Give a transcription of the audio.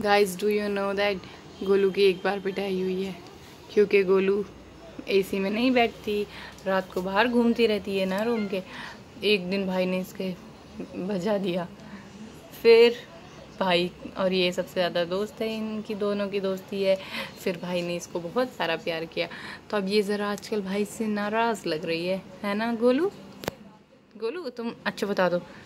Guys do you know that Golu की एक बार पिटाई हुई है क्योंकि गोलू एसी में नहीं बैठती, रात को बाहर घूमती रहती है ना रूम के। एक दिन भाई ने इसके भजा दिया। फिर भाई और ये सबसे ज़्यादा दोस्त है, इनकी दोनों की दोस्ती है। फिर भाई ने इसको बहुत सारा प्यार किया। तो अब ये ज़रा आजकल भाई से नाराज़ लग रही है ना गोलू? गोलू तुम अच्छा बता दो